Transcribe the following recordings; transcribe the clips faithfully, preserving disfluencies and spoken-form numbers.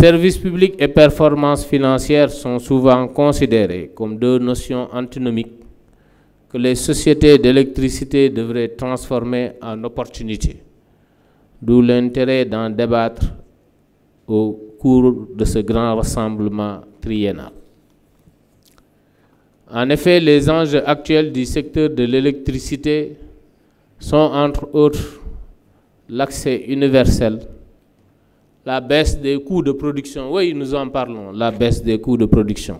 services publics et performance financière sont souvent considérés comme deux notions antinomiques que les sociétés d'électricité devraient transformer en opportunités, d'où l'intérêt d'en débattre au cours de ce grand rassemblement triennal. En effet, les enjeux actuels du secteur de l'électricité sont entre autres l'accès universel, la baisse des coûts de production, oui, nous en parlons, la baisse des coûts de production,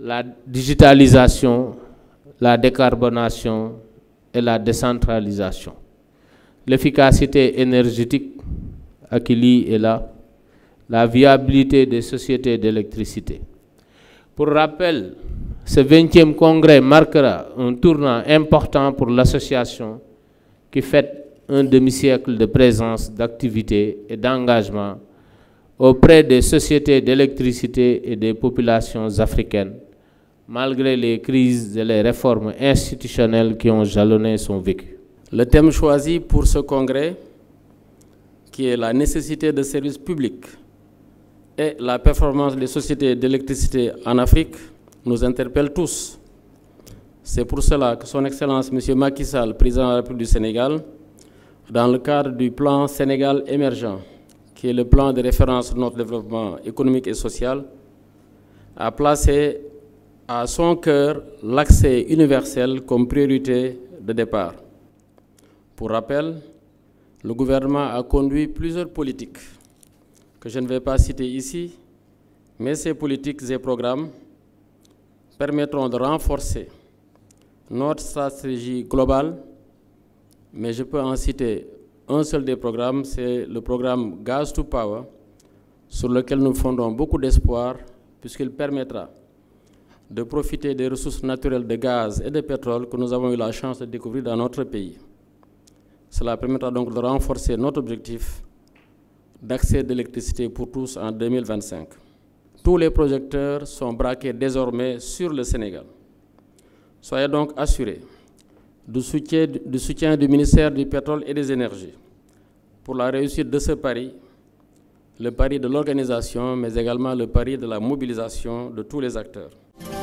la digitalisation, la décarbonation et la décentralisation, l'efficacité énergétique, Akili est là, la viabilité des sociétés d'électricité. Pour rappel, ce vingtième congrès marquera un tournant important pour l'association qui fête un demi-siècle de présence, d'activité et d'engagement auprès des sociétés d'électricité et des populations africaines, malgré les crises et les réformes institutionnelles qui ont jalonné son vécu. Le thème choisi pour ce congrès, qui est la nécessité de services publics et la performance des sociétés d'électricité en Afrique, nous interpelle tous. C'est pour cela que Son Excellence Monsieur Macky Sall, président de la République du Sénégal, dans le cadre du plan Sénégal émergent, qui est le plan de référence de notre développement économique et social, a placé à son cœur l'accès universel comme priorité de départ. Pour rappel, le gouvernement a conduit plusieurs politiques que je ne vais pas citer ici, mais ces politiques et programmes permettront de renforcer notre stratégie globale. Mais je peux en citer un seul des programmes, c'est le programme Gaz to Power, sur lequel nous fondons beaucoup d'espoir, puisqu'il permettra de profiter des ressources naturelles de gaz et de pétrole que nous avons eu la chance de découvrir dans notre pays. Cela permettra donc de renforcer notre objectif d'accès d'électricité pour tous en deux mille vingt-cinq. Tous les projecteurs sont braqués désormais sur le Sénégal. Soyez donc assurés Du soutien, du soutien du ministère du Pétrole et des Énergies pour la réussite de ce pari, le pari de l'organisation, mais également le pari de la mobilisation de tous les acteurs.